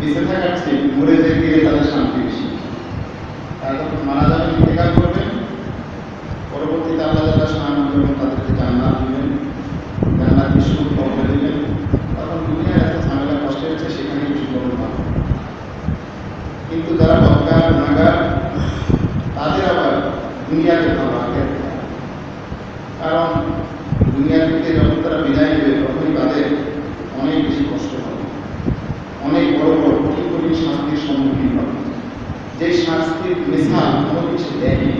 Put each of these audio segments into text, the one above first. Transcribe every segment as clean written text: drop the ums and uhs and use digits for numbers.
Dice que se muere de que está la sangre. তারা যখন মারা যাবেন ইন্তেকাল করবেন, পরবর্তীতে আল্লাহ তাআলা স্মরণ করবেন তাদেরকে জান্নাত দিবেন, জান্নাত বিশুদ্ধ করে দিবেন। তখন দুনিয়ার এত ঝামেলা কষ্ট হচ্ছে সেখানে কিছু করতে পারবে। কিন্তু যারা বদকার গুনাহগার তাদের আবার দুনিয়াতে ভালো আগে, কারণ দুনিয়া থেকে যখন তারা বিদায় নেবে তখনই তাদের অনেক বেশি কষ্ট হবে, অনেক বড় বড় কঠিন কঠিন শাস্তির সম্মুখীন হবে, যে শাস্তির মেশাল কোনো কিছু দেয়নি।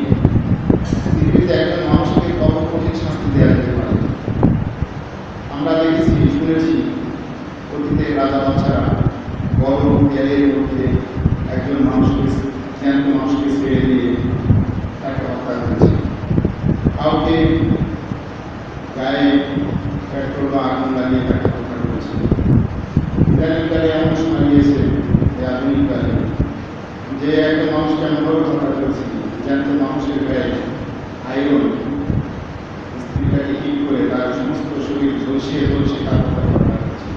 পৃথিবীতে একজন মানুষকে কত কঠিন শাস্তি দেওয়া যেতে পারে আমরা দেখেছি, শুনেছি। অতীতে রাজা বাচ্চারা গর্ব দেয়ালের মধ্যে একজন মানুষকে, জ্ঞাত মানুষকে ছেড়ে দিয়ে তাকে হত্যা করেছে, কাউকে গায়ে পেট্রোল বা আগুন লাগিয়ে তাকে হত্যা করেছে। ইদানিংকালে এমন শোনা গিয়েছে যে আধুনিককালে যে একজন মানুষকে এমনভাবে হত্যা করেছে, জ্ঞাত মানুষের গায়ে আয়রন স্ত্রীটাকে হিট করে তার সমস্ত শরীর ঝলসিয়ে ঝলসিয়ে তার হত্যা করা হয়েছে।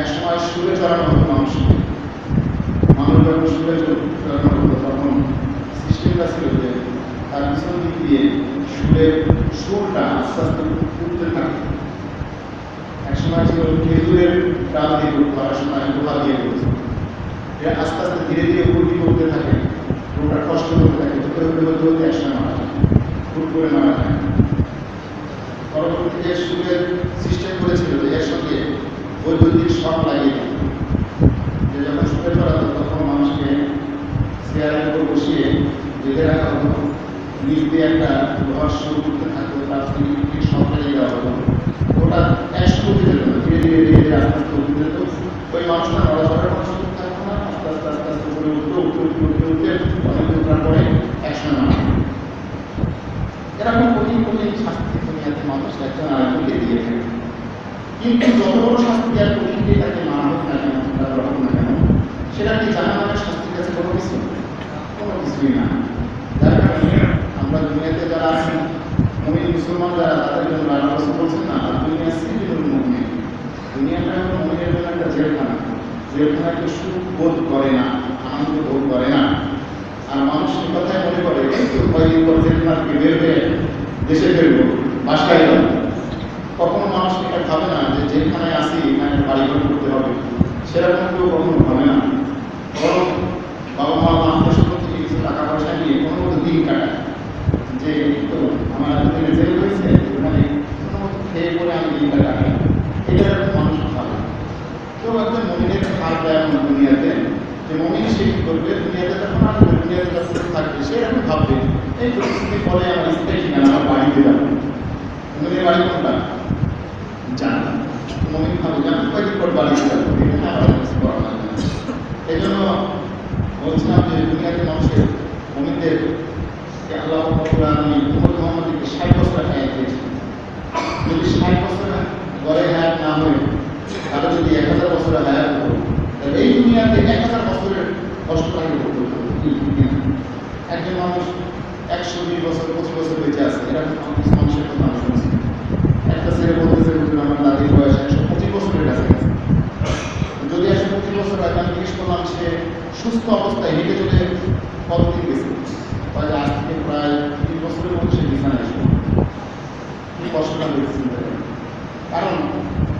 এক সময় সুরে চড়ানো হতো মানুষকে, মানুষ যখন সুরে চড়ানো হতো তখন সিস্টেমটা ছিল যে তার পিছন দিক দিয়ে সুরের সুরটা আস্তে আস্তে উঠতে থাকে। এক সময় ছিল খেজুরের ডাল দিয়ে উঠতো, এক সময় লোহা দিয়ে উঠতো। এটা আস্তে আস্তে ধীরে ধীরে উল্টি করতে থাকে, ওটা কষ্ট হতে থাকে, হতে হতে হতে হতে একসময় মারা যায়, ভুল করে মারা যায়। পরবর্তীতে সুরের সিস্টেম করেছিল যে এর সঙ্গে বৈদ্যুতিক শক লাগিয়ে দিত, যে যখন সুরে চড়াতো তখন মানুষকে চেয়ারের উপর বসিয়ে বেঁধে রাখা হতো, নিজ দিয়ে একটা লোহার সুর করতে থাকতো, তার সঙ্গে বৈদ্যুতিক শক লাগিয়ে দেওয়া হতো। ওটা এক সুরে যেত, ধীরে ধীরে ধীরে ধীরে আস্তে আস্তে উঠতে যেত। ওই মানুষটা নড়াচড়ার মানুষ থাকতো না, আস্তে আস্তে আস্তে আস্তে করে উঠতে উঠতে উঠতে উঠতে উঠতে অনেক ওঠার পরে একসময় মারা যায়। এরকম কঠিন কঠিন শাস্তি দুনিয়াতে মানুষ একজন আরেকজনকে দিয়ে থাকে। কিন্তু যত বড় শাস্তি আর কঠিনকে তাকে মারা হোক না কেন, তার রকম না কেন, সেটা কি জাহান্নামের শাস্তির কাছে কোনো কিছু? কোনো কিছুই না। যার কারণে আমরা দুনিয়াতে যারা আছি, মুমিন মুসলমান যারা, তাদের জন্য আল্লাহ রাসূল বলছেন না, দুনিয়া সিজনুল মুমিন, দুনিয়াটা হলো মুমিনের জন্য একটা জেলখানা। জেলখানাকে সুখ বোধ করে না, আনন্দ বোধ করে না। আর মানুষ সে কথাই মনে করে কয়েকদিন পর জেলখানাকে বের হয়ে দেশে ফেরবো, বাসায় যাব। কখনো মানুষ এটা ভাবে না যে জেলখানায় আসি এখানে বাড়িঘর করতে হবে, সেরকম কেউ কখনো ভাবে না। বরং বাবা মা মানুষের সঙ্গে থেকে কিছু টাকা পয়সা নিয়ে কোনো মতো দিন কাটায়, যে তো আমার দুদিনে জেল হয়েছে, ওখানে কোনো মতো খেয়ে পরে আমি দিনটা কাটাই, এটা মানুষ ভাবে। তো একজন মমিনের হার দেয় আমার দুনিয়াতে, যে মমিন সে কী করবে দুনিয়াতে, যখন আসবে দুনিয়াতে যখন থাকবে সে এরকম ভাববে এই পরিস্থিতির ফলে আমার স্থায়ী ঠিকানা, আমার বাড়িতে যাবে। মমিনের বাড়ি কোনটা জানা, মমিন ভাবে জানো কয়েকদিন পর বাড়িতে যাবো, এটা আমার কাছে বড় লাগে। এই জন্য বলছিলাম যে দুনিয়াতে মানুষের মমিনদের আল্লাহ মোহাম্মদকে ৬০ বছর হায়াত দিয়েছেন। যদি ৬০ বছর গড়ে হায়াত না হয়ে তাহলে যদি ১০০০ বছরে হায়াত হতো, তাহলে এই দুনিয়াতে ১০০০ বছরের কষ্ট তাকে করতে হতো। একজন মানুষ ১২০ বছর ২৫ বছর বেঁচে আছে, এরকম মানুষের কথা আমি শুনছি। একটা ছেলে বলতেছে আমার দাদির বয়স ১২৫ বছরের কাছাকাছি, যদি ১২৫ বছর আগে আমি জিজ্ঞেস করলাম সে সুস্থ অবস্থায় হেঁটে চলে কতদিন গেছে, তাহলে আজ থেকে প্রায় ৩ বছরের মতো সে বিছানায় আসবে। কি কষ্টটা হয়েছে, কারণ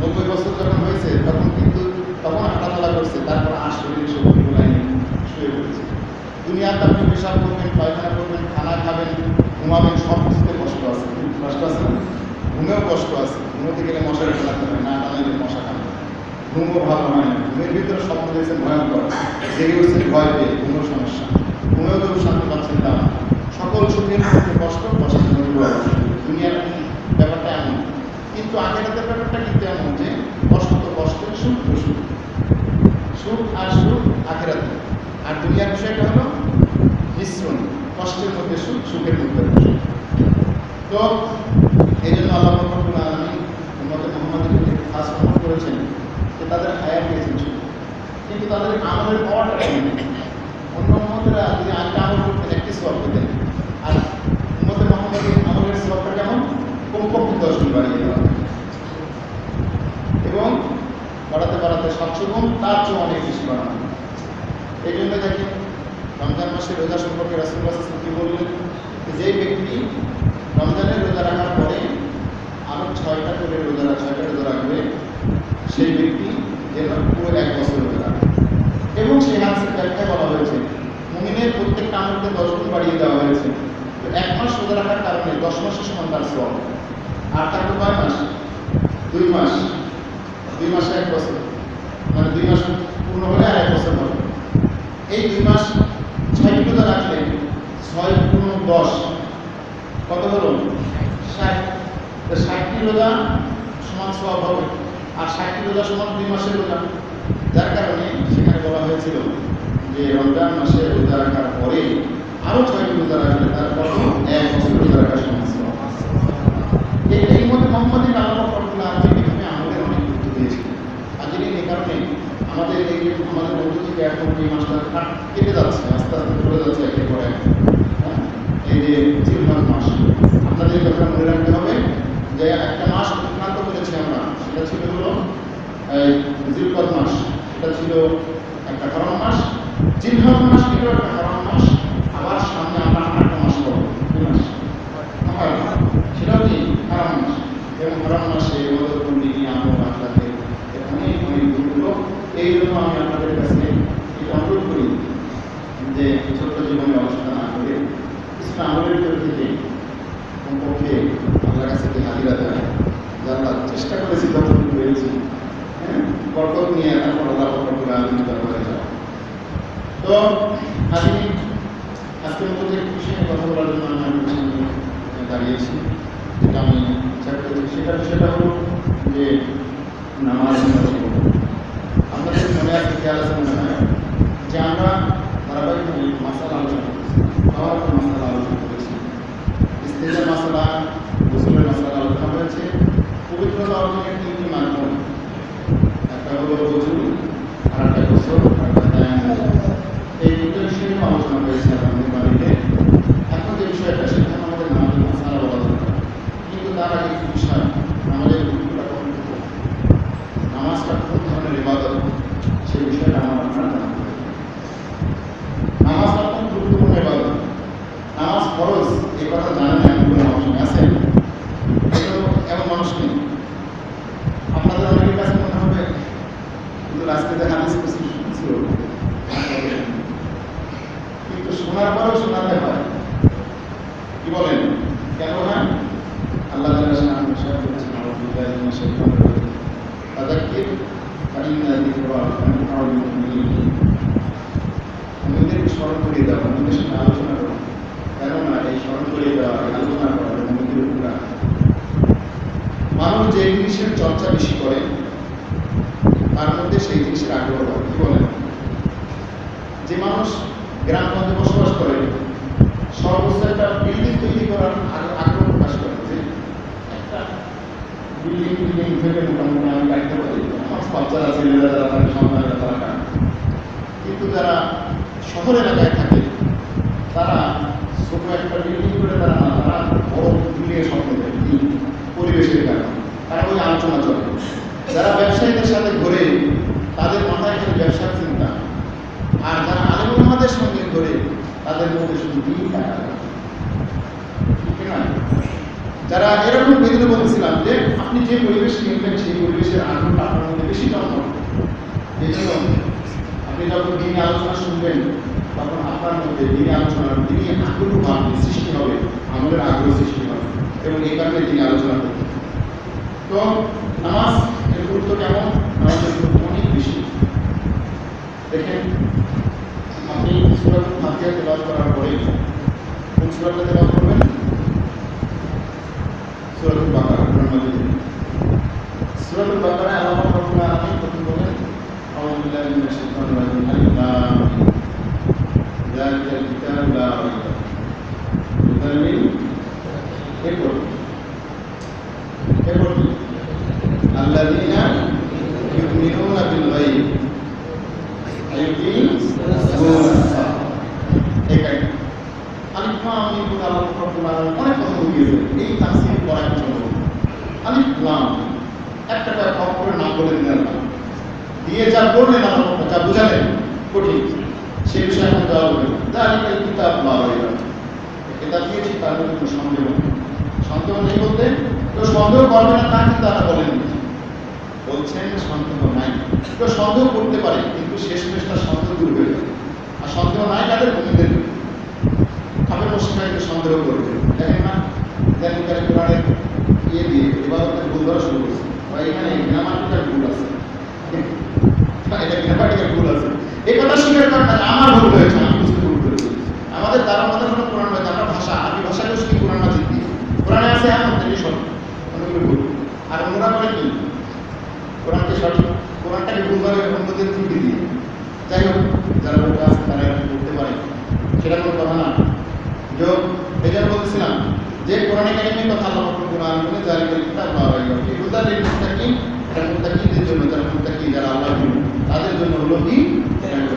৯০ বছর যখন হয়েছে তখন কিন্তু তখন হাঁটাচলা করছে, তারপর আর শরীর শক্তি লাইনে শুয়ে পড়েছে। দুনিয়াতে আপনি পেশাব করবেন, পায়খানা করবেন, খানা খাবেন, ঘুমাবেন, সব কিছুতে কষ্ট আছে। কষ্ট আছে না? ঘুমেও কষ্ট আছে। ঘুমোতে গেলে মশারি টানাতে হবে, না টানালে মশা টানবে, ঘুমও ভালো হয় না। ঘুমের ভিতরে স্বপ্ন দেখছেন ভয়ঙ্কর, জেগে উঠছেন ভয় পেয়ে, ঘুমের সমস্যা, ঘুমেও তো শান্তি পাচ্ছেন না। সকল সুখের মধ্যে কষ্ট, কষ্ট দুনিয়ার ব্যাপারটা এমন। কিন্তু আখেরাতের ব্যাপারটা কিন্তু এমন যে কষ্ট তো কষ্ট, সুখ তো সুখ, সুখ আর সুখ আখেরাতে। আর দুনিয়ার বিষয়টা হলো মিশ্রণ, কষ্টের মধ্যে সুখ, সুখের মধ্যে সুখ। তো এই জন্য আল্লাহ রাব্বুল আলামিন উম্মতে মুহাম্মাদকে খাস অনুরোধ করেছেন যে তাদের হায়াত দিয়েছেন সুখ, কিন্তু তাদের আমলের অর্ডার করেনি। অন্য উম্মতরা যদি আরেকটা আমল করতেন, একটি সওয়াব পেতেন, আর উম্মতে মুহাম্মাদের আমলের সওয়াবটা কেমন, কমপক্ষে 10 গুণ বাড়িয়ে দেওয়া, এবং বাড়াতে বাড়াতে 700 গুণ, তার চেয়ে অনেক বেশি বাড়ানো। এই জন্য দেখেন রমজান মাসে রোজা সম্পর্কে রাসূলুল্লাহ সাল্লাল্লাহু আলাইহি ওয়াসাল্লাম কি বললেন? যে ব্যক্তি রমজানের রোজা রাখার পরে আরো 6টা করে রোজা রাখবে, সেই ব্যক্তি যেন পুরো 1 বছর রোজা রাখবে। এবং সেই হাদিসের ব্যাখ্যা করা হয়েছে মুমিনের প্রত্যেকটা আমলকে 10 গুণ বাড়িয়ে দেওয়া হয়েছে। তো 1 মাস রোজা রাখার কারণে 10 মাসের সন্তান সওয়াব, আর তারপর 2 মাস, 2 মাস, 2 মাসে 1 বছর, মানে 2 মাস পূর্ণ হলে আর 1 বছর হবে। এই 2 মাস 6টি রোজা রাখলে 6 × 10 কত হলো? 60। তো 60টি রোজা সমান সওয়াব হবে, আর 60টি রোজা সমান 2 মাসের রোজা। যার কারণে সেখানে বলা হয়েছিল যে রমজান মাসে রোজা রাখার পরে আরো 6টি রোজা রাখলে তার পর 1 বছর রোজা রাখার সমান সওয়াব। এই মতে মোহাম্মদের আল্লাহ ফরমান আমি আমাদের অনেক গুরুত্ব দিয়েছি। আজকে এই কারণে আমাদের এই আমাদের বন্ধু থেকে এখন এই মাসটা কেটে যাচ্ছে, আস্তে আস্তে চলে যাচ্ছে একের পর এক। এই যে জিলহজ মাস, আপনাদের কথা মনে রাখতে হবে যে একটা মাস অতিক্রান্ত করেছি আমরা, সেটা ছিল হলো জিলহজ মাস, সেটা ছিল একটা হারাম মাস। জিলহজ মাস ছিল একটা হারাম মাস, আবার সামনে আমরা আরেকটা মাস পাবো, সেটাও কি হারাম মাস। এবং হারাম মাসে আমাদের পণ্ডিত আমরা আপনাকে অনেক অনেক গুরুত্ব। এই জন্য আমি আপনাদের কাছে অনুরোধ করি যে ছোট্ট জীবনে অবস্থা না করে আমলের পরিস্থিতি কমপক্ষে আমার কাছে হাজিরা দেয়, যারা চেষ্টা করেছি তখন পেয়েছি। হ্যাঁ, বরকত নিয়ে এখন রাজনীতি যাওয়া। তো আমি আজকের মধ্যে বিষয়ে কথা বলার জন্য আমি আপনার সঙ্গে দাঁড়িয়েছি, যেটা আমি ইচ্ছা করেছি সেটা হলো যে নামাজ। আমাদের মনে আছে খেয়াল আছে মনে হয় যে আমরা ধারাবাহিকভাবে মাসালা আলোচনা করেছি, খাওয়ার মাসালা আলোচনা করেছি, ইস্তেঞ্জা মাসালা, গোসলের মাসালা আলোচনা হয়েছে। পবিত্রতা অর্জনের 3টি মাধ্যম, একটা হলো গোসল, আর একটা গোসল, আর একটা তায়াম্মুম। এই 2টা বিষয়ে আলোচনা হয়েছে আমাদের বাড়িতে। এখন যে বিষয়টা সেটা আমাদের নামাজের মাসালা বলা দরকার, কিন্তু তার আগে বিষয় আমাদের নামাজটা কোন ধরনের ইবাদত সেই বিষয়টা আমার আপনার জানা হবে। নামাজটা খুব গুরুত্বপূর্ণ ইবাদত, নামাজ ফরজ এই কথা জানেন এমন কোনো মানুষ আছে? এমন মানুষ নেই। আপনাদের অনেকের কাছে মনে হবে কিন্তু রাস্তাতে হাদিস ছিল, কিন্তু শোনার পরেও শোনাতে হয় কি বলেন? কেন হয়? আল্লাহ বলছেন তাদেরকে আমাদেরকে স্মরণ করিয়ে দেওয়া, আমাদের সঙ্গে আলোচনা করা। কেননা এই স্মরণ করিয়ে দেওয়া, আলোচনা করা আমাদের উপরা মানুষ যে জিনিসের চর্চা বেশি করে তার মধ্যে সেই জিনিসের আগ্রহ কি বলেন? যে মানুষ গ্রামগঞ্জে বসবাস করে সর্বোচ্চ একটা বিল্ডিং তৈরি করার আগ্রহ প্রকাশ করে, যে একটা বিল্ডিং বিল্ডিং থেকে মোটামুটি আমি গাড়িতে পারি, আমার বাচ্চারা ছেলেরা যারা থাকে সন্তানেরা তারা গান। কিন্তু যারা শহর এলাকায় থাকে তারা ছোট একটা বিল্ডিং করে তারা না, তারা বড় মিলিয়ে স্বপ্ন দেয় পরিবেশের কারণে, তারা ওই আলোচনা চলে। যারা ব্যবসায়ীদের সাথে ঘোরে তাদের মাথায় শুধু ব্যবসার চিন্তা, আর যারা আলেমুলমাদের সঙ্গে ঘোরে তাদের মধ্যে শুধু দিন টাকা। ঠিক না? যারা এরকম বিভিন্ন বলছিলাম যে আপনি যে পরিবেশ কিনবেন সেই পরিবেশের আনন্দ আপনার মধ্যে বেশি জন্ম। এই জন্য আপনি যখন দিনে আলোচনা শুনবেন তখন আপনার মধ্যে দিনে আলোচনার দিনে আগ্রহ আপনি সৃষ্টি হবে, আমাদের আগ্রহ সৃষ্টি হবে, এবং এই কারণে দিনে আলোচনা করবেন। তো নামাজ এর গুরুত্ব কেমন? নামাজের গুরুত্ব অনেক বেশি। দেখেন আপনি সূরাতুল ফাতিহা তেলাওয়াত করার পরে কোন সূরাটা তেলাওয়াত করবেন? সূরাতুল বাকারা। সূরাতুল বাকারা আল্লাহ রাব্বুল আলামিন প্রথম বলেন আউযু বিল্লাহি মিনাশ শাইতানির রাজিম যালিকাল কিতাবু লা রাইবা ফিহি এরপর আল্লাযীনা ইউমিনুনা বিল গায়ব এই তাফসীর করার জন্য আলিফ লাম একটা অক্ষর না বলে দিলেন, দিয়ে যা বললেন, যা বুঝালেন কঠিন সে বিষয়ে এখন দেওয়া হবে। ذلك الكتاب ما ريب এটা দিয়ে তার কোনো সন্দেহ নেই। সন্দেহ নেই বলতে কেউ সন্দেহ করবে না তা কিন্তু তারা বলেননি, বলছেন সন্দেহ নাই। কেউ সন্দেহ করতে পারে কিন্তু শেষমেশ তার সন্দেহ দূর হয়ে যাবে। আর সন্দেহ নাই তাদের মমিনদের, খামের মুসলিমরা সন্দেহ করবে দেখেন না, দেখেন তারা কোরআনের ইয়ে দিয়ে এবার ভুল ধরা শুরু করছে বা এখানে গ্রামাটিকার ভুল আছে, এটা গ্রামাটিকার ভুল আছে, এই কথা স্বীকার করে না আমার ভুল হয়েছে, আমি বুঝতে ভুল করেছি। আমাদের তারা আমাদের কোনো কোরআন হয়েছে, আমরা ভাষা আরবি ভাষাকে শুধু কোরআন মাজিদ দিয়ে কোরআনে আছে আমাদের এই সঠিক অনেকগুলো ভুল। আর ওরা করে কি কোরআনকে সঠিক, কোরআনটাকে ভুল করে অন্যদের ত্রুটি দিয়ে। যাই হোক যারা ওটা আছে তারা এটা করতে পারে, সেটা কোনো কথা না। যোগ এই জন্য বলছিলাম যে কোরআনে কারিমের কথা আল্লাহ পাক কোরআন বলে জারি করে কিতাব বা রাইয়াকে হুদাল লিল মুত্তাকিন, এটা মুত্তাকিদের জন্য, যারা মুত্তাকি যারা আল্লাহর জন্য তাদের জন্য হলো কি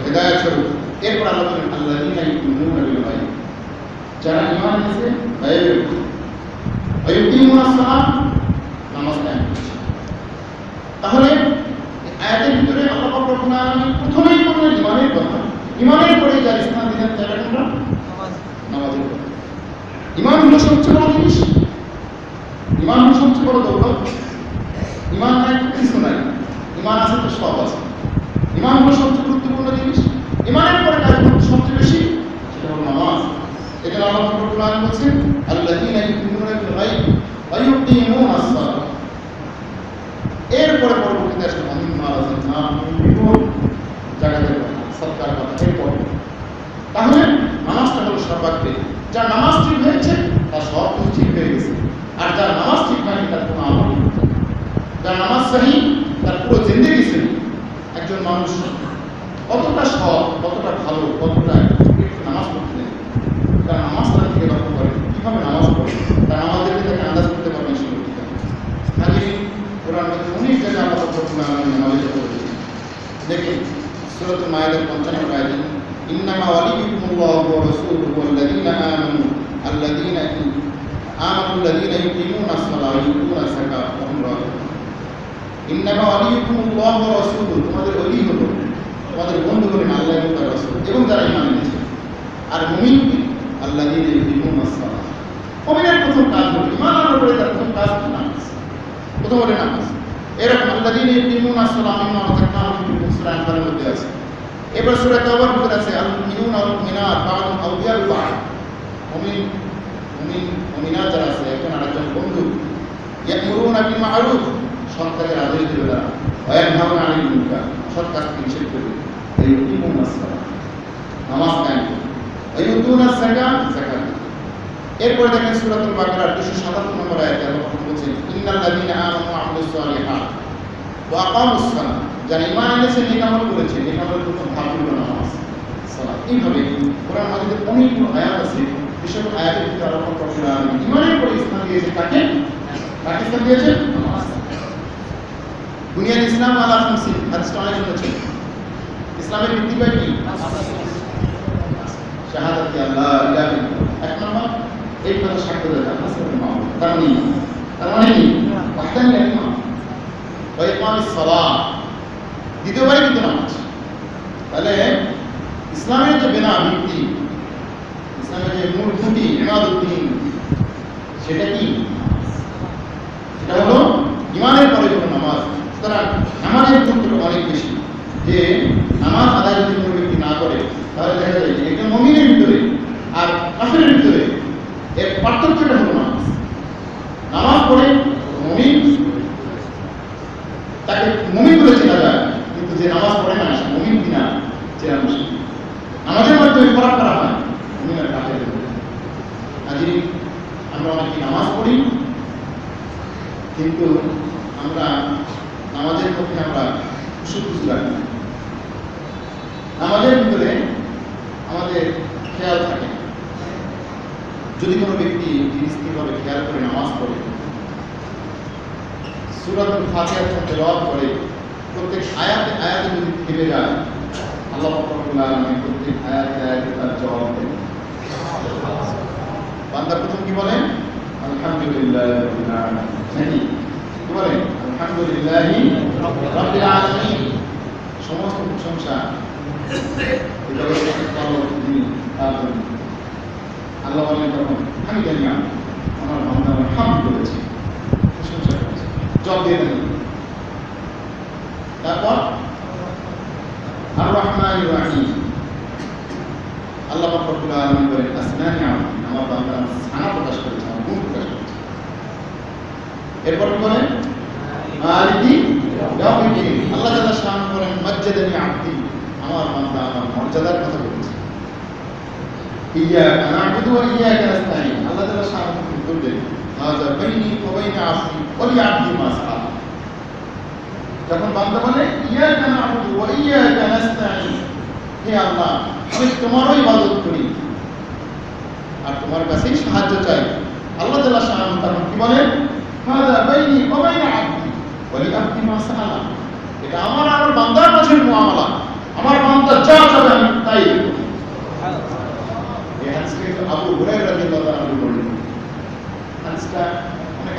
হেদায়েত স্বরূপ। এরপর আল্লাহ বলেন আল্লাযীনা ইউমিনুনা বিল গায়ব, যারা ঈমান এনেছে গায়েবের উপর, ওয়ায়ুকিমুনা সালাত নামাজ কায়েম করে। তাহলে আয়াতের ভিতরে আল্লাহ পাক কোরআন প্রথমেই বলেন ঈমানের কথা, ঈমানের পরে যারা ইসলাম দিনের তারা তোমরা নামাজের কথা। ইমান হলো সবচেয়ে বড় জিনিস, ইমান হলো সবচেয়ে বড় দৌলত। ইমান নাই কিছু নাই, ইমান আছে তো সব আছে। ইমান হলো সবচেয়ে গুরুত্বপূর্ণ জিনিস। ইমানের পরে কাজ করতে সবচেয়ে বেশি সেটা হলো নামাজ। এটা আল্লাহ কোরআন বলছে আল্লাযীনা ইউমিনুনা বিল গায়ব ওয়া ইয়াকিমুনাস সালাত। এরপরে পরবর্তীতে আসলে আমিমা রাযাকনাহুম ইউনফিকুন, জাকাতের কথা, সদকার কথা। এরপর তাহলে নামাজটা হলো সর্বাগ্রে। যার নামাজ ঠিক হয়েছে তার সব কিছু ঠিক হয়ে গেছে, আর যার নামাজ ঠিক হয়নি তার কোনো আমল নেই। যার নামাজ সহি তার পুরো জিন্দেগি সহি। একজন মানুষ কতটা সৎ, কতটা ভালো, কতটা নামাজ পড়তে নেই, তার নামাজ তার থেকে লক্ষ্য করে কীভাবে নামাজ পড়ে, তার নামাজের তাকে আন্দাজ করতে পারবেন। সে খালি কোরআন অনেক জায়গায় আমরা নামাজের কথা বলি। দেখুন সূরাতুল মায়েদার ৫৫ আয়াতে إنما وليكم الله ورسوله والذين آمنوا الذين يقيمون الصلاة ويؤتون الزكاة وهم راكعون। إنما وليكم الله ورسوله, তোমাদের ওলি হলো, তোমাদের বন্ধু হলেন আল্লাহ এবং তার রাসূল এবং যারা ঈমান এনেছে। আর মুমিন الذين يقيمون الصلاة, মুমিনের প্রথম কাজ হলো ঈমান আনার পরে তার প্রথম কাজ হলো নামাজ, প্রথম হলো নামাজ। এরকম الذين يقيمون الصلاة مما رزقناهم ينفقون সূরা আনফালের মধ্যে আছে। এবার সূরা তাওবার ভিতর আছে আল মুমিনুনা ওয়াল মুমিনাত বা'দুহুম আউলিয়া লিবা'দ, মুমিন মুমিন মুমিনাত যারা আছে এখন আরেকজন বন্ধু। ইয়ামুরুনা বিল মা'রুফ, সৎ কাজের আদেশ দিবে তারা, ওয়া ইয়ানহাউনা আনিল মুনকার, সৎ কাজকে নিষেধ করবে। ইয়াকিমুনা সালাত, নামাজ কায়েম করে। ওয়ায়ুতুনা যাকাত, যাকাত। এরপর দেখেন সূরাতুল বাকারা ২৫৭ নম্বর আয়াতে আল্লাহ পাক বলেছেন ইন্নাল্লাযীনা আমানু ওয়া আমিলুস সালিহাত ওয়া আকামুস সালাত, যারা ঈমান এনেছে নেক আমল করেছে, নেক আমলের প্রথম ভাগ হলো নামাজ, সালাত। এইভাবে কোরআন মাজিদের অনেকগুলো আয়াত আছে, বিশেষ আয়াতের ভিতরে আল্লাহ পাক কোরআন ঈমানের পরে ইসলাম দিয়েছে, তাকে পাকিস্তান দিয়েছে নামাজ। দুনিয়ার ইসলাম আলা খামসিন, হাদিসটা অনেক শুনেছে। ইসলামের ভিত্তি পায় কি? শাহাদাতি আল্লাহ ইলাহা ইল্লাল্লাহ, এক নম্বর এই কথা সাক্ষ্য দেয় আল্লাহ সুবহানাহু ওয়া তাআলা, তার নেই তার মানে কি ওয়াহদানিয়াত, ওয়া ইকামিস সালাত, দ্বিতীয়বারই কিন্তু নামাজ। তাহলে ইসলামের যে বেনা ভিত্তি, ইসলামের যে মূল খুঁটি ইবাদতহীন, সেটা কি? সেটা হলো ইমানের পরে হলো নামাজ। সুতরাং নামাজের গুরুত্ব অনেক বেশি। যে নামাজ আদায় যদি কোনো ব্যক্তি না করে তাহলে দেখা যায় যে একজন মুমিনের ভিতরে আর কাফিরের ভিতরে এর পার্থক্যটা হলো নামাজ। নামাজ পড়ে মুমিন, তাকে মুমিন বলে চেনা যায়, কিন্তু যে নামাজ পড়ে না সে মুমিন কিনা চেনা মুশকিল। নামাজের মাধ্যমে ফরক করা হয় মুমিন আর কাফিরের মধ্যে। হাজির, আমরা অনেকে নামাজ পড়ি কিন্তু আমরা নামাজের মধ্যে আমরা সুখুশি রাখি, নামাজের ভিতরে আমাদের খেয়াল থাকে। যদি কোনো ব্যক্তি স্থিরভাবে খেয়াল করে নামাজ পড়ে, সূরাতুল ফাতিহা তেলাওয়াত করে, প্রত্যেক আয়াতে আয়াতে যদি থেমে যায় আল্লাহ রাব্বুল আলামিন প্রত্যেক আয়াতে আয়াতে তার জবাব দেন। বান্দা প্রথম কি বলেন? আলহামদুলিল্লাহি রাব্বিল আলামিন। কি বলেন? আলহামদুলিল্লাহি রাব্বিল আলামিন। সমস্ত প্রশংসা আল্লাহ আল্লাহ বলেন তখন আমি জানি না আমার বান্দা হাম করেছে, প্রশংসা করেছে, জব দিয়ে দেন। তারপর আর রহমান আল্লাহ রব্বুল আলামিন বলেন আসনানি আমার বান্দা সানা প্রকাশ করেছে, আমার গুণ প্রকাশ করেছে। এরপর বলেন মালিকি ইয়াউমিদ্দিন আল্লাহ তাআলা শান বলেন মজ্জাদানি আবদি আমার বান্দা আমার মর্যাদার কথা বলেছে। إياك نعبد وإياك نستعين الله تعالى شعبه في كل ذلك هذا بيني وبين عبدي ولعبدي ما سعى لكن بعد ذلك إياك نعبد وإياك نستعين يا الله আমি তোমারও ইবাদত করি আর তোমার কাছেই সাহায্য চাই। আল্লাহ তাআলা শান তখন কি বলেন هذا بيني وبين عبدي ولعبدي ما سعى এটা আমার আর বান্দার মাঝে মুআমালা আমার বান্দা যা চাবে আমি তাই আল্লাহ তোমার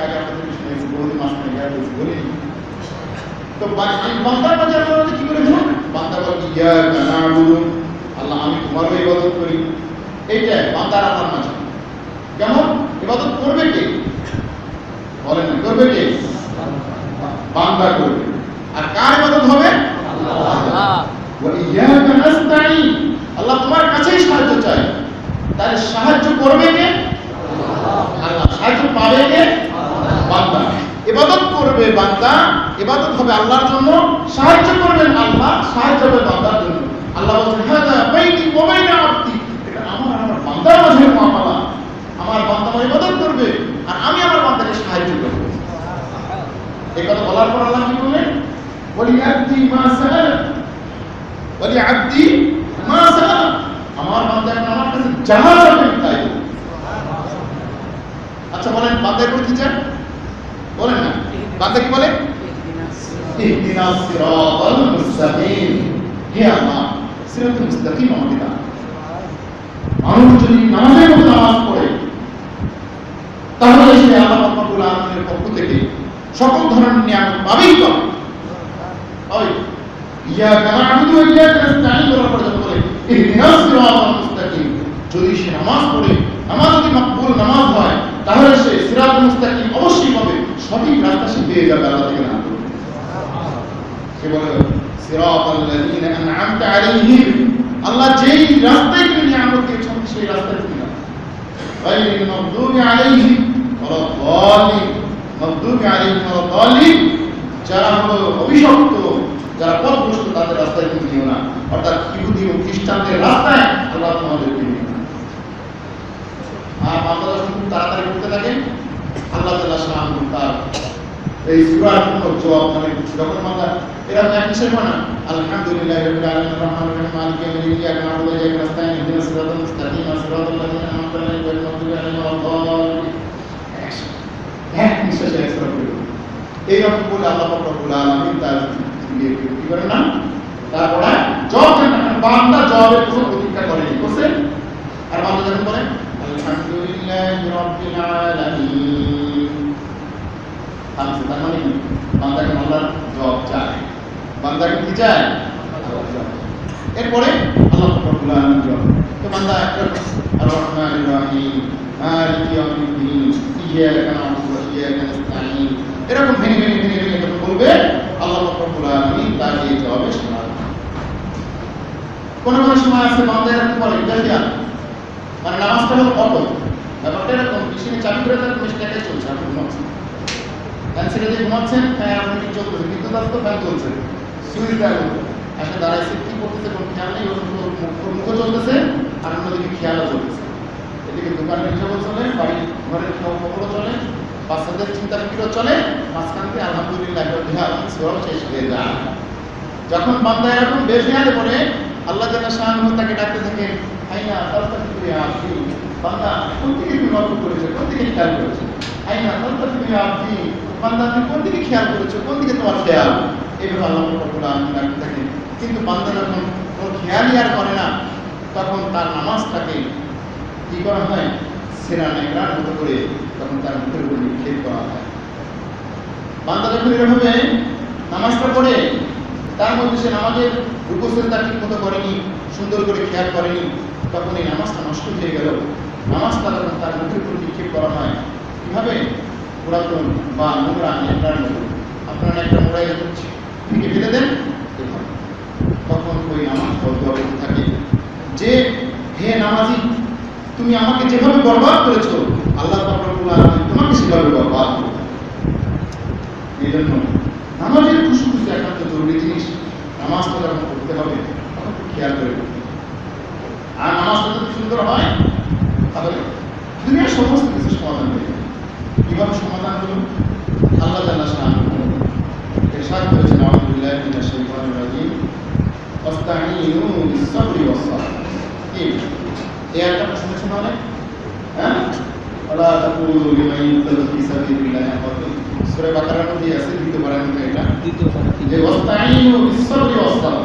কাছেই সাহায্য চাই। তাহলে সাহায্য করবে কে? আল্লাহ। সাহায্য পাবে কে? বান্দা। ইবাদত করবে বান্দা, ইবাদত হবে আল্লাহর জন্য, সাহায্য করবেন আল্লাহ, সাহায্য হবে বান্দার জন্য। আল্লাহ বলেন হাদা বাইনি ওয়া বাইনা আবদি এটা আমার আমার বান্দার মাঝে মুআমালা, আমার বান্দা আমার ইবাদত করবে আর আমি আমার বান্দাকে সাহায্য করব। এই কথা বলার পর আল্লাহ কি বলেন ওয়ালি আবদি মা সাআল ওয়ালি আবদি মা সাআল আমার বান্দা আমার কাছে যাহা চাবে তাই। আচ্ছা বলেন বান্দার উপর কি চান? বলেন না বান্দা কি বলে? ইহদিনাস সিরাতাল মুস্তাকিম হে আল্লাহ সিরাতাল মুস্তাকিম আমাকে দাও। মানুষ যদি নামাজের মতো নামাজ পড়ে তাহলে সে আল্লাহ রাব্বুল আলামিনের পক্ষ থেকে সকল ধরনের নিয়ামত পাবেই পাবে। ওই ইয়াকা না'বুদু ওয়া ইয়াকা নাস্তাঈন বলার পর যখন বলে ইহদিনাস সিরাতাল মুস্তাকিম যদি সে নামাজ পড়ে, নামাজ যদি মাকবুল নামাজ হয় তাহলে সে সিরাতাল মুস্তাকিম অবশ্যই পাবে, সঠিক রাস্তা সে পেয়ে যাবে। আল্লাহ থেকে না সে বলে সিরাতাল লাযীনা আন'আমতা আলাইহিম আল্লাহ যেই রাস্তায় তুমি নিয়ামত দিয়েছেন সেই রাস্তায় তুমি না গায়রিল মাগদূবি আলাইহিম ওয়া যালিম মাগদূবি আলাইহিম ওয়া যালিম যারা হলো অভিশপ্ত, যারা পথভ্রষ্ট তাদের রাস্তায় তুমি নিও না। অর্থাৎ ইহুদি ও খ্রিস্টানদের রাস্তায় আল্লাহ তোমাদেরকে নিও না। আর বান্দারা শুধু তাড়াতাড়ি করতে থাকেন। আল্লাহ তাআলা শান তার এই সূরার মূল জবাব মানে যখন আমরা এরা ম্যাকসের মানে আলহামদুলিল্লাহি রাব্বিল আলামিন আর-রাহমানির রাহিম মালিকি ইয়াউমিদ্দিন ইয়্যাকা না'বুদু ওয়া ইয়্যাকা নাস্তাঈন ইহদিনাস সিরাতাল মুস্তাকিম সিরাতাল লাযীনা আন'আমতা আলাইহিম গায়রিল মাগদূবি আলাইহিম ওয়াল-দ্বাল্লিন। হ্যাঁ বিশেষ এক্সট্রা করে এই রকম বলে আল্লাহ পাক রব্বুল আলামিন তার দিয়ে কি করেন না তারপরে যখন বান্দা জবাবের জন্য প্রতীক্ষা করে বসে আর বান্দা যখন বলে আলহামদুলিল্লাহি রাব্বিল আলামিন আচ্ছা তার মানে কি বান্দাকে আল্লাহ জবাব চায়, বান্দাকে কি চায়? এরপরে আল্লাহ রাব্বুল আলামিন জবাব তো বান্দা আর রহমান রহিম মালিকি ইয়াউমিদ্দিন ইয়াকা না'বুদু ওয়া ইয়াকা নাস্তাঈন এরকম ভেঙে ভেঙে ভেঙে ভেঙে যখন বলবে আল্লাহ রাব্বুল আলামিন তার এই জবাবে শোনান। কোনো কোনো সময় আছে বান্দা এরকম বলে দেখি মানে নামাজটা হলো কত ব্যাপারটা এরকম মেশিনে চাবি করে তার মেশিনটাকে চলছে আপনি ঘুমাচ্ছেন ফ্যান ছেড়ে দিয়ে ঘুমাচ্ছেন ফ্যান আপনাকে চলতেছে কিন্তু তার তো ফ্যান চলছে সুইচ দেখুন আসলে দাঁড়াইছে কী করতেছে কোনো খেয়াল নেই, মুখও চলতেছে আর অন্যদিকে খেয়ালও চলতেছে। এদিকে দোকানের হিসাবও চলে, বাড়ির ঘরের খবরও চলে, বাচ্চাদের চিন্তা ফিরও চলে, মাঝখান থেকে আলহামদুলিল্লাহ সব শেষ হয়ে যায়। যখন বান্দা এরকম বেফেয়াল করে আল্লাহ যেন সাহায্য তাকে ডাকতে থাকে আইনা তাস্তাগফিরু ইয়া আবদি বান্দা কোন দিকে তুমি লক্ষ্য করেছো, কোন দিকে খেয়াল করেছো? আইনা তাস্তাগফিরু ইয়া আবদি বান্দা তুমি কোন দিকে খেয়াল করেছো, কোন দিকে তোমার খেয়াল? এইভাবে আল্লাহ রাব্বুল আলামিন ডাকতে থাকেন। কিন্তু বান্দা যখন ওর খেয়ালই আর করে না তখন তার নামাজটাকে কী করা হয় সেরা নেকড়ার মতো করে তখন তার মুখের উপর নিক্ষেপ করা হয়। বান্দা যখন এরভাবে নামাজটা পড়ে তার মধ্যে সে নামাজের রুকু সেজদা ঠিক মতো করেনি, সুন্দর করে খেয়াল করেনি, তখন এই নামাজটা নষ্ট হয়ে গেল, নামাজ তারা তার মুখের উপর নিক্ষেপ করা হয়। কীভাবে? পুরাতন বা নোংরা নেটার মতো আপনারা একটা মোড়াইল থেকে ফেলে দেন, তখন ওই নামাজ বরবাদ হতে থাকে। যে হে নামাজি, তুমি আমাকে যেভাবে বরবাদ করেছ, আল্লাহ তোমাকে সেভাবে বরবাদ করবে। এই জন্য নামাজের খুশি খুশি একান্ত জরুরি জিনিস। নামাজটা যখন করতে হবে তখন খেয়াল করে, আর নামাজটা যদি সুন্দর হয় তাহলে দুনিয়ার সমস্ত কিছু সমাধান হয়ে যাবে। কীভাবে সমাধান হল? আল্লাহ তাআলা শান ইরশাদ করেছেন, আউযুবিল্লাহি মিনাশ শাইতানির রাজীম, ওয়াসতাঈনু বিস-সাবরি ওয়াস-সালাহ। এই আয়াতটা শুনেছেন অনেক, হ্যাঁ? ওয়ালা তাকুলু লিমান ইউক্তালু ফি সাবিলিল্লাহি আমওয়াতুন, সূরা বাকারার মধ্যে আছে, দ্বিতীয় পারার মধ্যে এটা, দ্বিতীয় পারা কি যে ওয়াসতাঈনু বিস-সাবরি ওয়াস-সালাহ,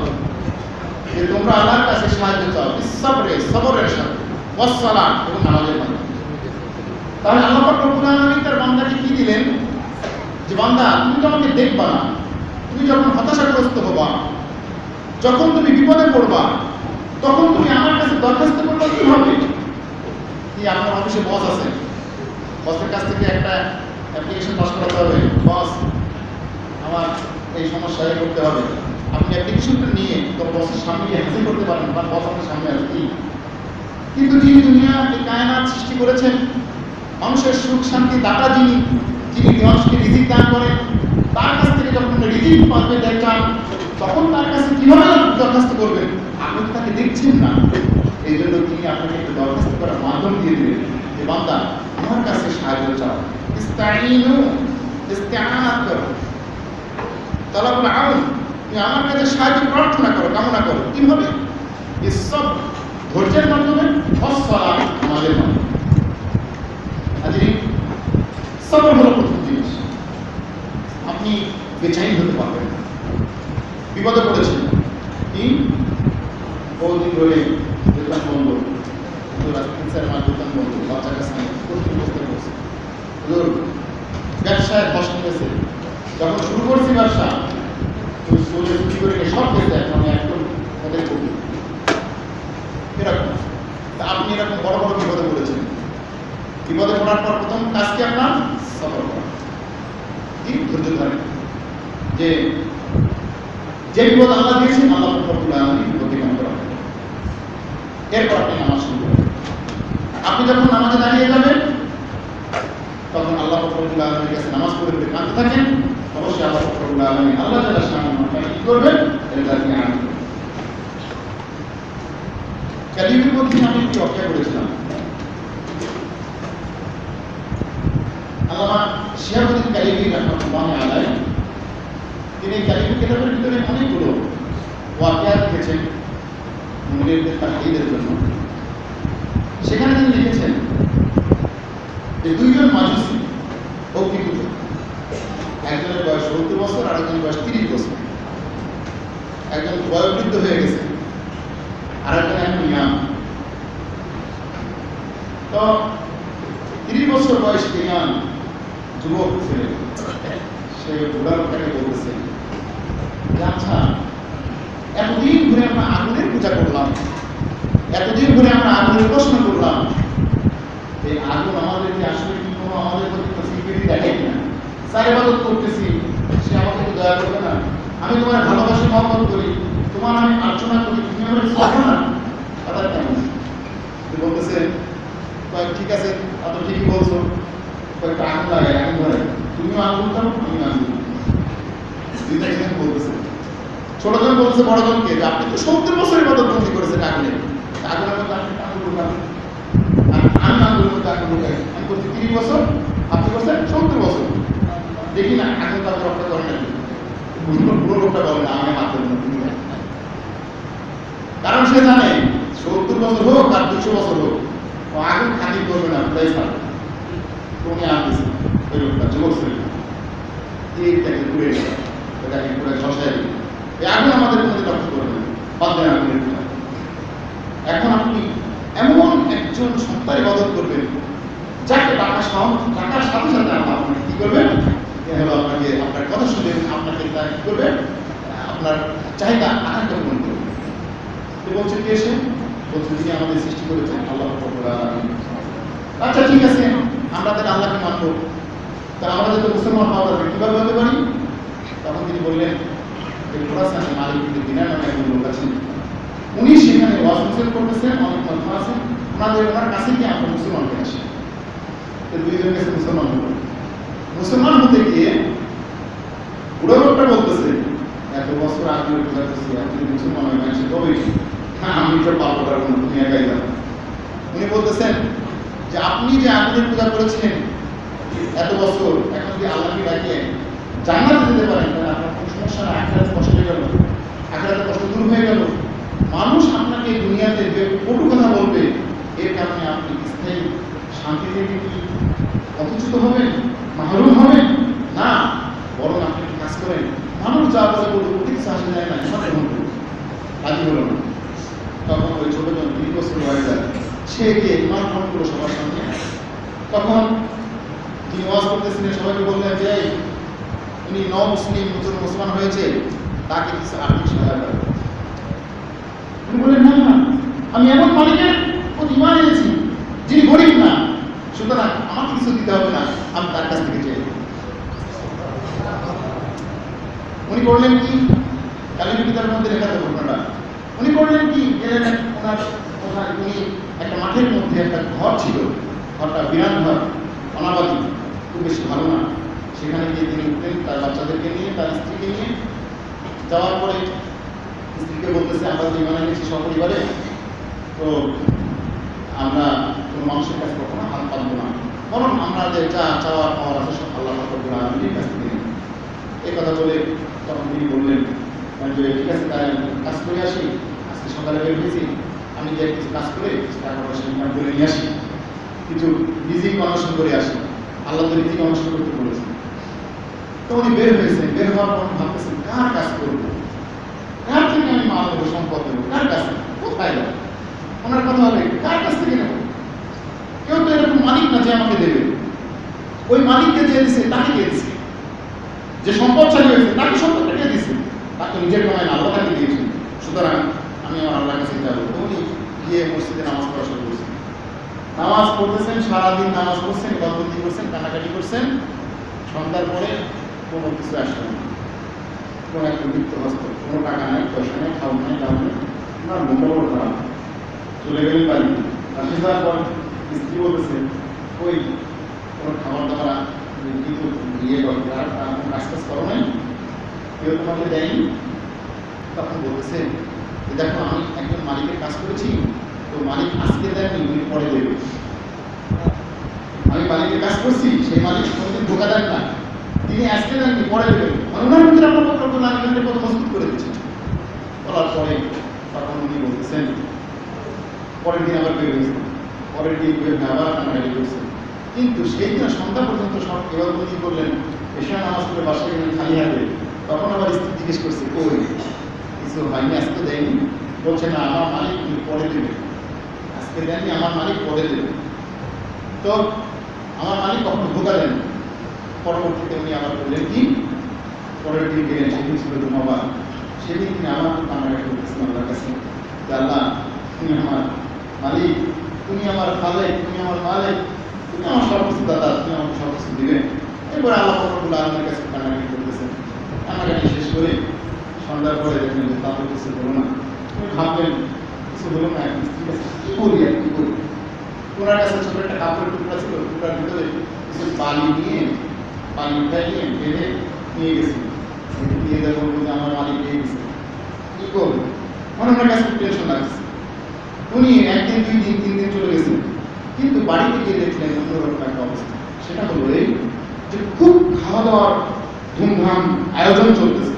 যে তোমরা আল্লাহর কাছে সাহায্য চাও বিস-সাবরে, সবরের সাথে, ওয়াস-সালাহ এবং নামাজের সাথে। তাহলে আল্লাহ পাক রব্বুল আলামিন তার বান্দাকে কি দিলেন? যে বান্দা, তুমি তোমাকে দেখবা না, তুমি যখন হতাশাগ্রস্ত হবা, যখন তুমি বিপদে পড়বা, তখন তুমি আমার কাছে দরখাস্ত করবা। কি হবে? কি আপনার অফিসে বস আছে, বসের কাছ থেকে একটা অ্যাপ্লিকেশন পাস করতে হবে, বস আমার এই সমস্যায় করতে হবে। আপনি অ্যাপ্লিকেশনটা নিয়ে তোর বসের সামনে হাজির করতে পারেন, বা বস আপনার সামনে আসবে কি? কিন্তু যিনি দুনিয়া এই কায়নাত সৃষ্টি করেছেন, মানুষের সুখ শান্তি দাতা যিনি, যিনি মানুষকে রিজিক দান করেন, তার কাছ থেকে যখন রিজিক পাবে দেখান, তখন তার কাছে কীভাবে দরখাস্ত করবেন? আপনি তো তাকে দেখছেন না। এই জন্য তিনি আপনাকে একটা দরখাস্ত করার মাধ্যম দিয়ে দেবেন যে বান্দা, আমার কাছে সাহায্য চাও, ইস্তিআনাত করো, তালাবুল আউন, তুমি আমার কাছে সাহায্য প্রার্থনা করো, কামনা করো। কীভাবে? এসব ধৈর্যের মাধ্যমে, অসলাম আমাদের মাধ্যমে। সবর হলো প্রথম জিনিস। আপনি বেচাই হতে পারবেন না, বিপদে পড়েছেন, তিন বহুদিন ধরে দোকান বন্ধ, আমার দোকান বন্ধ, বাচ্চা কাছে ব্যবসায় কষ্ট হয়েছে। যখন শুরু করছি ব্যবসা, চুরি করে সব পেয়েছে, এখন একদম তাদের করি এরকম। আপনি এরকম বড় বড় বিপদে পড়েছেন, বিপদে পড়ার পর প্রথম কাজ কি? আপনার সফর করা, তিনি ধৈর্য ধরেন। যে বিপদ আল্লাহ দিয়েছেন, আল্লাহ প্রতিমান করা। এরপর আপনি নামাজ শুরু করেন। আপনি যখন নামাজে দাঁড়িয়ে যাবেন, তখন আল্লাহ ফখরুল আলমীর কাছে নামাজ পড়ে পড়ে কাঁদতে থাকেন। অবশ্যই আল্লাহ ফখরুল আলমী আল্লাহ তাআলা সামনে কি করবেন, এটা আপনি আনন্দ করবেন। ক্যালিমের মধ্যে আমি একটি রক্ষা করেছিলাম, আল্লামা শিয়াবুদ্দিন কালিবি রাহমাতুল্লাহি আলাইহি, তিনি কালিবি কিতাবের ভিতরে অনেকগুলো ওয়াকিয়াত লিখেছেন মুমিনদের তাহদীদের জন্য। সেখানে তিনি লিখেছেন যে দুইজন মাজুসি অগ্নিকুণ্ড, একজনের বয়স 70 বছর, আর একজনের বয়স 30 বছর। একজন বয়োবৃদ্ধ হয়ে গেছে, আর একজন এখন ইয়াং। তো 30 বছর বয়স ইয়াং যুবক ছেলে, সে বুড়াটাকে বলতেছে, আচ্ছা এতদিন ঘুরে আমরা আগুনের পূজা করলাম, এতদিন ঘুরে আমরা আগুনের প্রশ্ন করলাম, এই আগুন আমাদের কি আসলে কি কোনো আমাদের প্রতি প্রতিক্রিয়া দেখে কিনা? চাই ইবাদত করতেছি, সে আমাকে তো দয়া করবে না, আমি তোমার ভালোবাসা মহব্বত করি, তোমার আমি আর্চনা করি, তুমি আমার চাবো না, তাদের কেমন? বলতেছে, ঠিক আছে, তা তো ঠিকই বলছো, কয়েকটা আগুন লাগে, আগুন ধরে, তুমিও আগুন করো, আমি আগুন। বলতেছে ছোটজন, বলতেছে বড়জনকে, আপনি তো 70 বছরের বদলবন্দি করেছেন আগুনে, আগুনের মধ্যে আপনি আগুন ঢোকান, আর আমি আগুনের মধ্যে আগুন ঢোকাই, আমি করছি 30 বছর, আপনি করছেন 70 বছর। দেখি না আগুন তাদের রক্ষা করে না, পুরো রোগটা বলে না, আমি মাত্র না। কারণ সে জানে 70 বছর হোক আর 200 বছর হোক, আগুন খালি করবে না, তাই ছাড়বে। উনি আনতেছে ওই লোকটা, যুবক ছিলেন, এইটাকে ঘুরে ওটাকে ঘুরে শসায় দিল, এই আগুন আমাদের মধ্যে লক্ষ্য করবেন, বাদলেন আগুনের পূজা। এখন আপনি এমন একজন সত্তায় বদল করবেন যাকে টাকা সহ, টাকার সাথে সাথে আপনাকে কী করবেন, হলো আপনাকে আপনার কথা শুনে আপনাকে তারা কী করবেন, আপনার চাহিদা আকাঙ্ক্ষা পূরণ করবেন। বলছে কি এসে পদ্ধতি আমাদের সৃষ্টি করেছেন আল্লাহ তাআলা। আচ্ছা ঠিক আছে, আমরা তাহলে আল্লাহকে মানব, তাহলে আমরা যাতে মুসলমান হওয়া যাবে কীভাবে হতে পারি? তখন তিনি বললেন যে খোরাসানের মালিক দিনার নামে একজন লোক আছেন, উনি সেখানে ওয়াসওয়াসা করতেছেন, অনেক কথা আছেন, ওনার কাছে গিয়ে আমরা মুসলমান হয়ে আসি। তো দুইজনের কাছে মুসলমান হল, মুসলমান হতে গিয়ে বুড়ো লোকটা বলতেছে এত বছর আগে বোঝাতেছি আপনি মুসলমান হয়ে গেছে তবে আমি তো পালন করবো না, তুমি একাই যাবো। উনি বলতেছেন যে আপনি যে আগুনের পূজা করেছেন এত বছর, এখন যদি আল্লাহকে ডাকিয়ে জান্নাতে যেতে পারেন তাহলে আপনার কোনো সমস্যা না, আখিরাত কষ্ট হয়ে গেল, আখিরাত কষ্ট দূর হয়ে গেল। মানুষ আপনাকে দুনিয়াতে যে কটু কথা বলবে এর কারণে আপনি স্থায়ী শান্তি থেকে কি অপরিচিত হবেন, মাহরুম হবেন না, বরং আপনি কাজ করেন মানুষ যা বলে বলুন কিছু আসে যায় না, এমন বলুন আজই বলো না। তখন ওই ছোটজন 2 বছর হয়ে যায়, সে গিয়ে ইমান গ্রহণ করলো সবার সামনে। তখন তিনি ওয়াজ করতেছিলেন, সবাইকে বললেন যে উনি মুসলিম মুসলমান হয়েছে তাকে কিছু আপনি সাহায্য বললেন, না না আমি এমন মালিকের ইমান এনেছি যিনি গরিব না, সুতরাং আমার কিছু দিতে হবে না, আমি তার কাছ থেকে চাই। উনি করলেন কি, কালিমা কিতাবের মধ্যে লেখা তো ঘটনাটা, উনি করলেন কি গেলেন উনি একটা মাঠের মধ্যে একটা ঘর ছিল, ঘরটা বিরাট ঘর, অনাবাদি, খুব বেশি ভালো না। সেখানে গিয়ে তিনি উঠলেন তার বাচ্চাদেরকে নিয়ে, তার স্ত্রীকে নিয়ে। যাওয়ার পরে স্ত্রীকে বলতেছে আমরা তো ইমান এনেছি সপরিবারে, তো আমরা কোনো মানুষের কাছে কখনো হাত পাবো না, বরং আমরা যে যা চাওয়ার পাওয়ার আছে সব আল্লাহ তাআলার কাছ থেকে। এই কথা বলে তখন তিনি বললেন যে ঠিক আছে তাই কাজ করে আসি, আজকে সকালে বের হয়েছি আমি যে কিছু কাজ করে কিছু টাকা পয়সা ইনকাম করে নিয়ে আসি, কিছু রিজিক অন্বেষণ করে আসি, আল্লাহ তো রিজিক অন্বেষণ করতে বলেছেন। তো উনি বের হয়েছেন, বের হওয়ার পর ভাবতেছেন কার কাজ করবো, কার থেকে আমি মাল দেবো, সম্পদ দেবো, কার কাজ কোথায় দেবো, ওনার কথা হবে কার কাছ থেকে নেবো, কেউ তো এরকম মালিক না যে আমাকে দেবে, ওই মালিককে যে দিছে তাকে দিয়ে দিছে, যে সম্পদশালী হয়েছে তাকে সম্পদটা দিয়ে দিছে, তাকে নিজের কমায় আল্লাহ তাকে দিয়েছে, সুতরাং আমি আমার আল্লাহর কাছে যাবো। উনি গিয়ে মসজিদে নামাজ পড়া শুরু করছেন, নামাজ পড়তেছেন, সারাদিন নামাজ পড়ছেন, গল্পটি করছেন, কানাকাটি করছেন, সন্ধ্যার পরে কোনো কিছু আসে না, কোনো একটা বৃত্ত হস্ত, কোনো টাকা নাই, পয়সা নেই, খাওয়া নেই, দাম নেই, ওনার মোটামোট খারাপ। চলে গেলেন বাড়ি, আসে যাওয়ার পর স্ত্রী বলতেছে ওই কোনো খাবার দাবার কিন্তু বিয়ে করে কাজ টাজ করো নাই, কেউ তোমাকে দেয়নি। তখন বলতেছে যে দেখো আমি একজন মালিকের কাজ করেছি, তো মালিক আজকে দেয়নি উনি পরে দেবে, আমি মালিকের কাজ করছি সেই মালিক কোনোদিন ধোকা দেন না, তিনি আজকে দেননি পরে দেবেন, মানে ওনার মধ্যে আপনার কত মজবুত করে দিচ্ছেন। বলার পরে তখন উনি বলতেছেন পরের দিন আবার বের হয়েছে, পরের দিন বের হয়ে আবার কানাকাটি করছে, কিন্তু সেই দিন সন্ধ্যা পর্যন্ত সব এবারবন্দি করলেন, এশার নামাজ করে বাসায় গেলেন খালি হাতে। তখন আবার স্ত্রী জিজ্ঞেস করছে কই কিছু হয়নি আজকে দেয়নি, বলছে না আমার মালিক পরে দেবে, আজকে দেয়নি আমার মালিক পরে দেবে, তো আমার মালিক কখনো ধোকা দেন। পরবর্তীতে উনি আবার বললেন কি পরের দিন গেলেন, সেদিন ছিল ধুমাবার, সেদিন তিনি আমার কান্নাকাটি করতেছেন আল্লাহর কাছে, আল্লাহ তুমি আমার মালিক, তুমি আমার খালেক, তুমি আমার মালিক, তুমি আমার সর্বস্ব দাদা, তুমি আমাকে সর্বস্ব দিবেন। এরপরে আল্লাহ রাব্বুল আলামিনের কাছে কান্নাকাটি করতেছেন, কান্নাকাটি শেষ করে সন্ধ্যার পরে দেখেন যে তারপর কিছু হলো না। তুমি ভাববেন কিছু হলো না, ঠিক আছে কী করি আর কী করি। ওনার কাছে ছোটো একটা কাপড়ের টুকরা ছিল, টুকরার ভিতরে কিছু পানি নিয়ে পানি উঠাই নিয়ে বেঁধে নিয়ে গেছি, নিয়ে দেখো যে আমার মালিক নিয়ে গেছে, কী করবো, মানে ওনার কাছে টেনশন লাগছে। উনি একদিন 2 দিন 3 দিন চলে গেছেন, কিন্তু বাড়িতে গিয়ে দেখলেন অন্যরকম একটা অবস্থা। সেটা হলো এই যে খুব খাওয়া দাওয়ার ধুমধাম আয়োজন চলতেছে,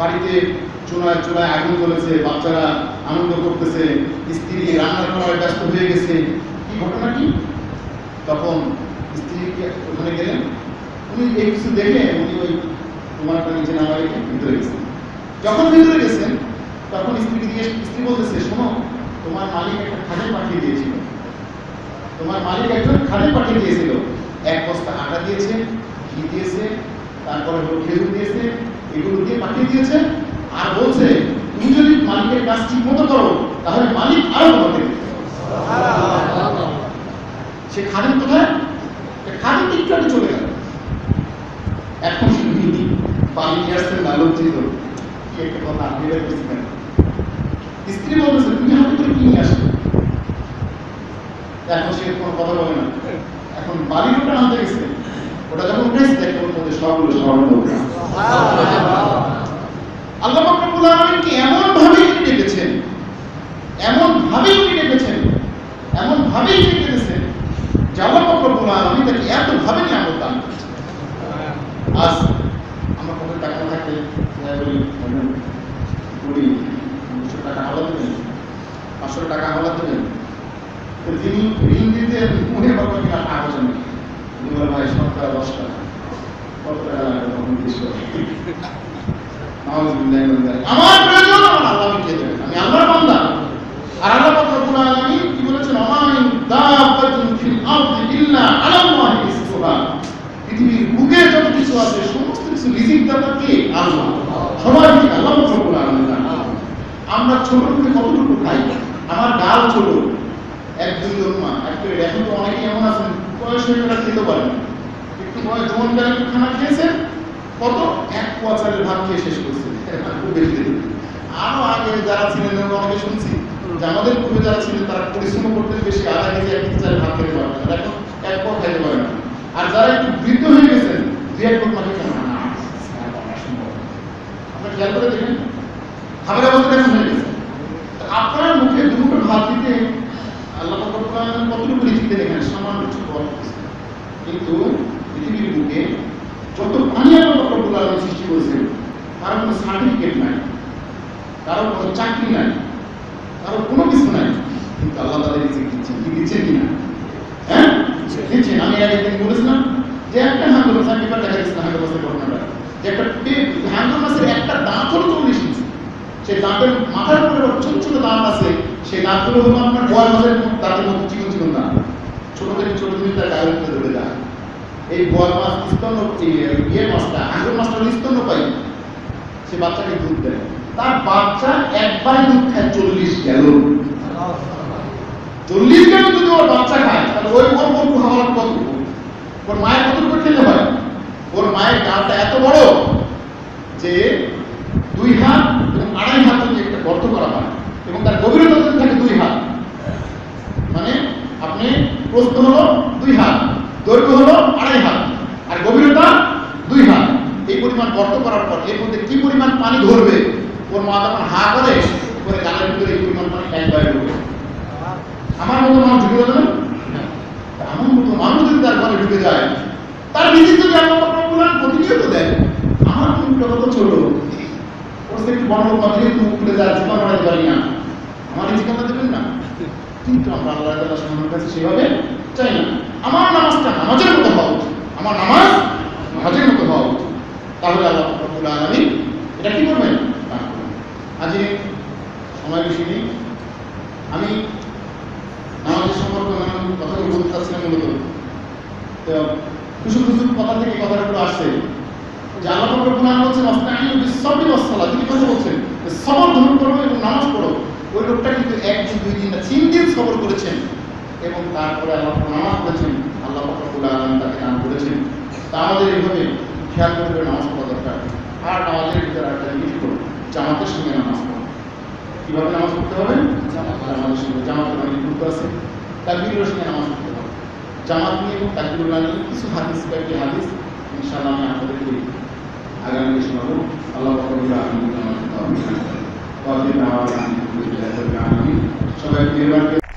বাড়িতে চুলায় চুলায় আগুন জ্বলেছে, বাচ্চারা আনন্দ করতেছে, স্ত্রী রান্না করার ব্যস্ত হয়ে গেছে। কি ঘটনা কি, তখন স্ত্রীকে ওখানে গেলেন, উনি এই কিছু দেখে উনি ওই তোমারটা নিচে নামা রেখে ভিতরে গেছেন। যখন ভিতরে গেছেন তখন স্ত্রী বলতেছে শোনো তোমার মালিক একটা খাদে পাঠিয়ে দিয়েছিল, তোমার মালিক একজন খাদে পাঠিয়ে দিয়েছিল, 1 বস্তা আটা দিয়েছে, ঘি দিয়েছে, তারপরে খেজুর দিয়েছে, এগুলো দিয়ে পাঠিয়ে দিয়েছে, আর বলছে যদি মালিকের কাজ ঠিক মতো করো তাহলে মালিক আরো করতে পারে। সে খাদিম কোথায়? খাদিম টিকটাকে চলে গেল। এখন শুধু বাড়ি আসছেন না, লজ্জিত কি একটা কথা বেড়ে গেছিলেন। স্ত্রী বলতেছে তুমি হাতে করে কি নিয়ে আসবে? এখন সে কোনো কথা বলে না। এখন বাড়ির ওটা হাতে গেছে, ওটা যখন উঠেছে দেখো তোমাদের সবগুলো স্বর্ণ। আল্লাহ রাব্বুল আলামিনকে এমন ভাবে ডেকেছেন, এমন ভাবে ডেকেছেন, এমন ভাবে ডেকেছেন যে আল্লাহ রাব্বুল আলামিন তাকে এত ভাবে নিয়ামত দান করেছেন। আজ আমরা কত টাকা থাকে বলি 200 টাকা হাওলাত দেবেন, 500 টাকা হাওলাত দেবেন, তিনি ঋণ দিতে মনে করবেন কিনা টাকা বোঝেন ভাই, 10 টাকা কত টাকা লাগবে? আমার প্রয়োজন আমার আল্লাহ মিটিয়ে দেবেন, আমি আল্লাহর বান্দা। আর আল্লাহ রাব্বুল আলামিন কি বলেছেন? আমিন দাবাতুন ফিল আরদি ইল্লা আলাল্লাহ ইসসুবা। পৃথিবীর বুকে যত কিছু আছে সমস্ত কিছু রিজিক দাতা কে? আল্লাহ। সবাই কি আল্লাহ রাব্বুল আলামিন না? আমরা ছোট থেকে কতটুকু খাই, আমার ডাল ছোট একজন লোকমা একটু। এখন তো অনেকেই এমন আছেন বয়স হয়ে গেলে খেতে পারে না, একটু বয়স জোয়ান বেলা একটু খানা খেয়েছেন, কত এক কোয়াচারের ভাগ খেয়ে শেষ করছে। আরো আগে যারা ছিলেন অনেকে শুনছি যে আমাদের পূর্বে যারা ছিলেন তারা পরিশ্রম করতে বেশি আধা কেজি এক চারের ভাগ খেতে পারে না, এখন এক পথ খেতে পারে না। আর যারা একটু বৃদ্ধ হয়ে গেছেন দুই এক পথ মাঠে খেলা আপনার খেয়াল করে দেখেন, খাবারের অবস্থা কেমন হয়ে গেছে। আপনার মুখে দুটো ভাত দিতে আল্লাহ কতটুকু লিখিতে দেখেন, সামান্য কিছু বল। কিন্তু পৃথিবীর মুখে যত পানি আল্লাহ সৃষ্টি করেছেন কারো কোনো সার্টিফিকেট নাই, কারো কোনো চাকরি নাই, কারো কোনো কিছু নাই, কিন্তু আল্লাহ তাদের দিচ্ছেন। কি দিচ্ছেন কিনা? হ্যাঁ দিচ্ছেন। আমি একদিন বলেছিলাম যে একটা হাঙ্গর মাছ পেপার দেখা গেছে হাঙ্গর মাছের ঘটনাটা, যে একটা হাঙ্গর মাছের একটা দাঁত হলো 40 ইঞ্চি, সেই দাঁতের মাথার উপরে ছোট ছোট দাঁত আছে, সেই দাঁতগুলো হলো আপনার বড় মাছের দাঁতের মতো চিকন চিকন দাঁত, ছোট থেকে ছোট থেকে তার গায়ের মধ্যে ধরে যায়। এই বল মাছ স্তন্য ইয়ে মাছটা হাঙ্গর মাছটা স্তন্য পাই, সে বাচ্চাকে দুধ দেয়, তার বাচ্চা একবার দুধ খায় 40 গ্যালন। 40 গ্যালন যদি ওর বাচ্চা খায় তাহলে ওই ওর ওর খাওয়ার কত, ওর মায়ের কতটুকু খেতে পারে? ওর মায়ের গালটা এত বড় যে 2 হাত এবং 2.5 হাত যদি একটা গর্ত করা হয় এবং তার গভীরতা যদি থাকে 2 হাত, মানে আপনি প্রস্থ হলো 2 হাত, দৈর্ঘ্য হলো 2.5 হাত আর গভীরতা 2 হাত। এই পরিমাণ গর্ত করার পর এর মধ্যে কি পরিমাণ পানি ধরবে? ওর মা তখন হা করে করে গালের ভিতরে এই পরিমাণ পানি একবার ঢুকবে। আমার মতো মানুষ ঢুকে যাবে না, আমার মতো মানুষ যদি তার ঘরে ঢুকে যায় তার নিজের যদি আমার প্রতিনিয়ত দেয়। আমার মুখটা কত ছোট, ওর সে একটু বড় যেহেতু মুখ খুলে যায়, জীবন বাড়াতে পারি না, আমার জীবনটা দেবেন না। কিন্তু আমরা আল্লাহ তাআলার সম্মানের কাছে সেভাবে চাই না। আমার নামাজটা নামাজের মতো হওয়া উচিত, আমার নামাজ নামাজের মতো হওয়া উচিত। তাহলে আল্লাহ রাব্বুল আলামিন এটা কি করবেন? আজ সময় বেশি নেই, আমি নামাজের সম্পর্কে নানান কথা বলতে চাচ্ছিলাম। মূলত কুসুম কুসুম কথা থেকে কথাগুলো আসছে যে আল্লাহ রাব্বুল আলামিন বলছেন ওয়াস্তাইনু বিসসাবরি ওয়াসসালাহ। তিনি কথা বলছেন সবর ধারণ করো এবং নামাজ পড়ো। ওই লোকটা কিন্তু 1 দিন 2 দিন না 3 দিন সবর করেছেন এবং তারপরে আল্লাহ নামাজ পড়েছেন, আল্লাহ রাব্বুল আলামিন তাকে দান করেছেন। তা আমাদের এইভাবে খেয়াল করবে নামাজ পড়া দরকার। আর নামাজের ভিতরে একটা জিনিস করবো, জামাতের সঙ্গে নামাজ পড়ো। কীভাবে নামাজ পড়তে হবে? জামাতের সঙ্গে, জামাতের মানে গুরুত্ব আছে। তাকবীরের সঙ্গে নামাজ পড়তে হবে। জামাত নিয়ে এবং তাকবীর নিয়ে কিছু হাদিস, কয়েকটি হাদিস ইনশাআল্লাহ আমি আপনাদেরকে আগামী দিন শোনাবো। আল্লাহ রাব্বুল আলামিন আমাদের তৌফিক দান করুন। সবাই মেহরবানি।